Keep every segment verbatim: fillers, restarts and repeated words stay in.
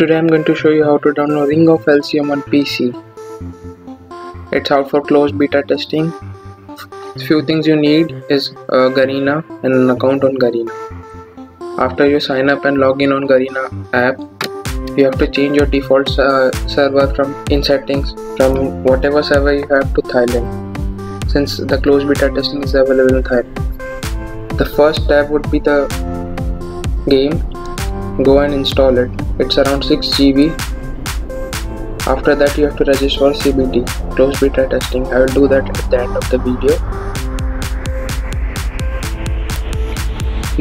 Today I'm going to show you how to download Ring of Elysium on P C. It's out for closed beta testing. Few things you need is uh, Garena and an account on Garena. After you sign up and log in on Garena app, you have to change your default uh, server from in settings from whatever server you have to Thailand, since the closed beta testing is available in Thailand. The first tab would be the game. Go and install it. It's around six G B. After that, you have to register for C B T, closed beta testing. I will do that at the end of the video.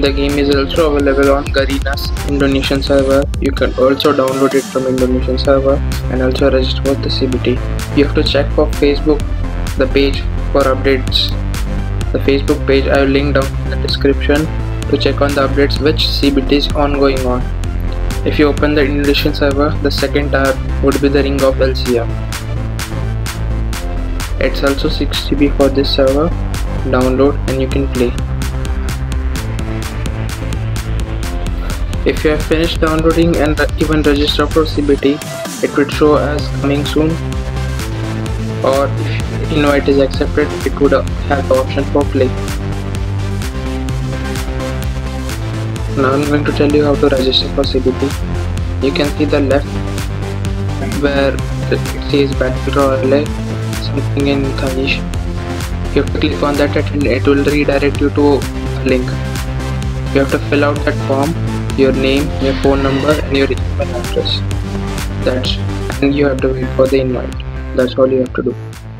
The game is also available on Garena's Indonesian server. You can also download it from Indonesian server and also register for the C B T. You have to check for Facebook, the page for updates. The Facebook page I will link down in the description to check on the updates which C B T is ongoing on. If you open the Indonesian server, the second tab would be the Ring of Elysium. It's also six G B for this server. Download and you can play. If you have finished downloading and even register for C B T, it would show as coming soon, or if invite is accepted, it would have the option for play. Now I'm going to tell you how to register for C B T. You can see the left where it says Bangalore or something in Thailand. You have to click on that and it will redirect you to a link. You have to fill out that form, your name, your phone number and your email address. That's and you have to wait for the invite. That's all you have to do.